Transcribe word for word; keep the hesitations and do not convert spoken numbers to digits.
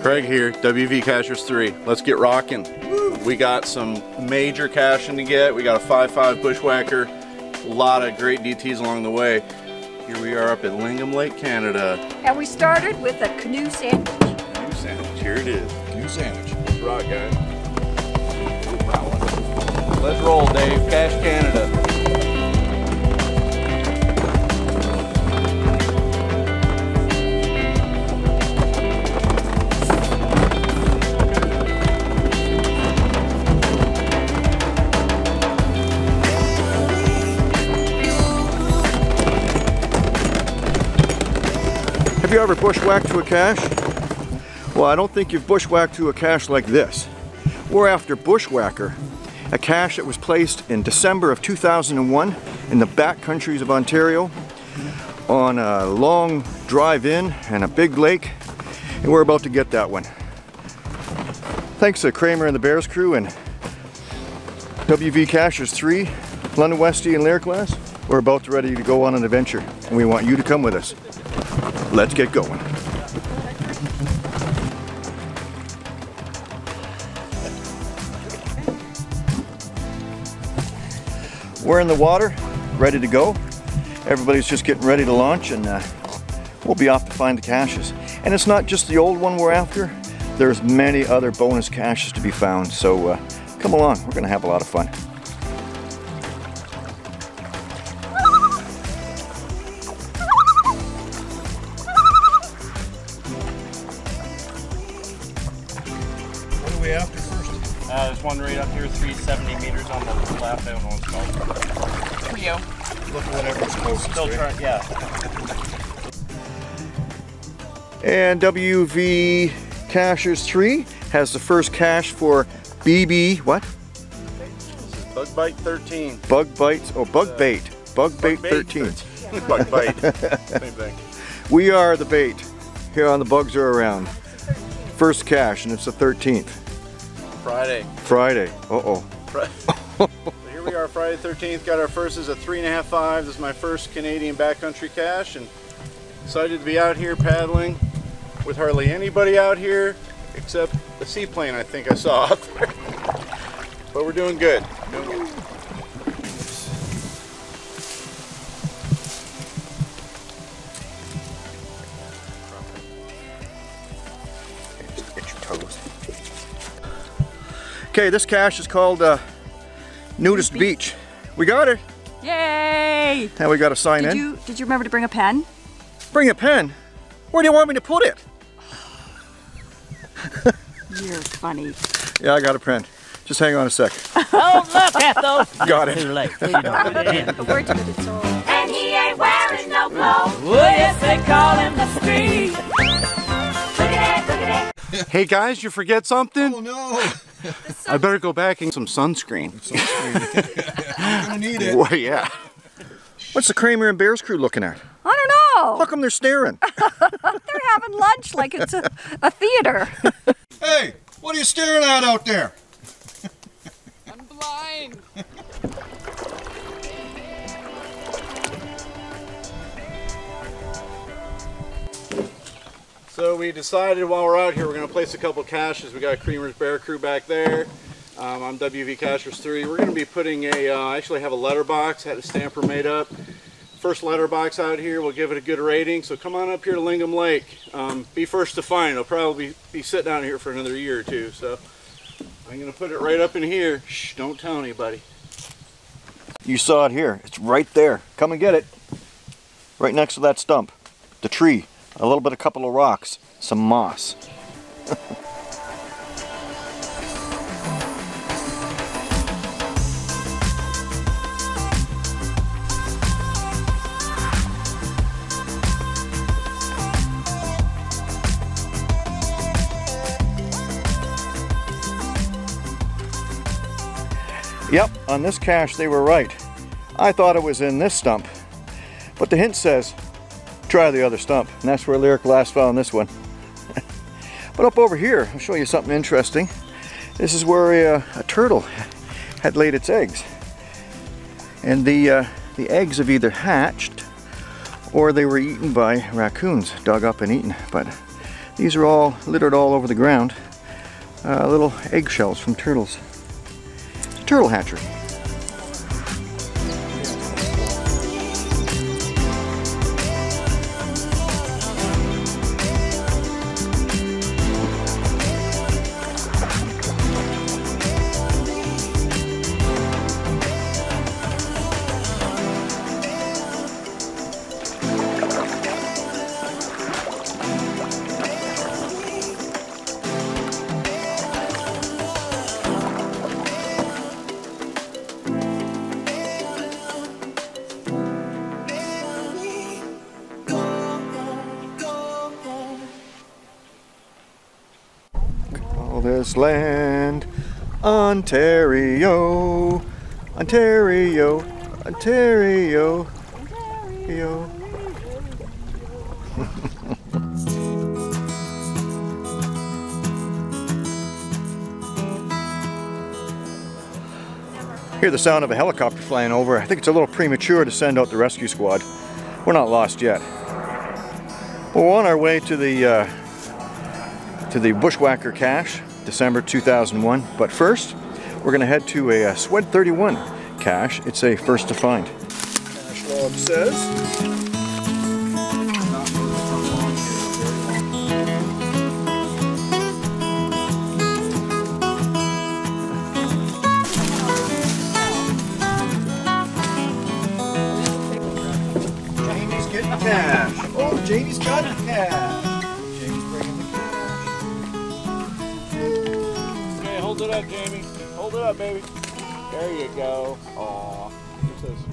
Craig here, W V Cashers three. Let's get rocking. We got some major caching to get. We got a five five Bushwhacker, a lot of great D Ts along the way. Here we are up at Lingham Lake, Canada. And we started with a canoe sandwich. Canoe sandwich, here it is. Canoe sandwich. Let's rock, guys. Let's roll, Dave. Cache Canada. Have you ever bushwhacked to a cache? Well, I don't think you've bushwhacked to a cache like this. We're after Bushwhacker, a cache that was placed in December of two thousand one in the back countries of Ontario on a long drive in and a big lake, and we're about to get that one. Thanks to Kramer and the Bears crew and W V Cashers three, London Westie and Lyric Glass, we're about to ready to go on an adventure, and we want you to come with us. Let's get going. We're in the water, ready to go. Everybody's just getting ready to launch, and uh, we'll be off to find the caches. And it's not just the old one we're after. There's many other bonus caches to be found, so uh, come along. We're gonna have a lot of fun. After first? Uh, there's one right up here, three seventy meters on the left. I don't know what it's called. For you. Look at whatever it's closest. Still trying, yeah. And W V Cashers three has the first cache for B B, what? This is Bug Bait thirteen. Bug Bites, oh, Bug uh, Bait. Bug Bait thirteen. Bug Bait. Same thing. We are the bait here on The Bugs Are Around. First cache, and it's the thirteenth. Friday. Friday. Uh-oh. So here we are, Friday the thirteenth. Got our first is a three and a half five. This is my first Canadian backcountry cache, and excited to be out here paddling with hardly anybody out here except a seaplane I think I saw out there. But we're doing good. Doing good. Okay, this cache is called uh, Nudist Beach. Beach. We got it! Yay! And we got to sign did in. You, did you remember to bring a pen? Bring a pen? Where do you want me to put it? You're funny. Yeah, I got a pen. Just hang on a sec. Oh, look at those! Got it. And he ain't wearing no clothes. Well, yes, they call him the street. Look at that, look at that. Hey guys, you forget something? Oh no! I better go back and get some sunscreen. Sunscreen. You're gonna need it. Well, yeah. What's the Kramer and Bears crew looking at? I don't know. How come they're staring? They're having lunch like it's a, a theater. Hey, what are you staring at out there? I'm blind. So we decided while we're out here, we're going to place a couple caches. We got Kramer's Bear Crew back there. Um, I'm W V Cashers three. We're going to be putting a, uh, I actually have a letterbox, had a stamper made up. First letterbox out here, we'll give it a good rating. So come on up here to Lingham Lake. Um, be first to find. I'll probably be, be sitting out here for another year or two. So I'm going to put it right up in here. Shh, don't tell anybody. You saw it here. It's right there. Come and get it. Right next to that stump, the tree. A little bit, a couple of rocks, some moss. Yep, on this cache they were right. I thought it was in this stump, but the hint says try the other stump, and that's where Lyric Glass found this one. But up over here, I'll show you something interesting. This is where a, a turtle had laid its eggs, and the uh, the eggs have either hatched or they were eaten by raccoons, dug up and eaten. But These are all littered all over the ground. Uh, little eggshells from turtles. It's a turtle hatchery. This land, Ontario, Ontario, Ontario, Ontario. Hear the sound of a helicopter flying over. I think it's a little premature to send out the rescue squad. We're not lost yet. We're on our way to the uh, to the Bushwhacker cache, December two thousand one. But first, we're gonna head to a, a SWED thirty-one cache. It's a first to find. Cache log says, Jamie's getting cache. Oh, Jamie's got a cache. Hold it up, Jamie. Hold it up, baby. There you go. Aw. What's this?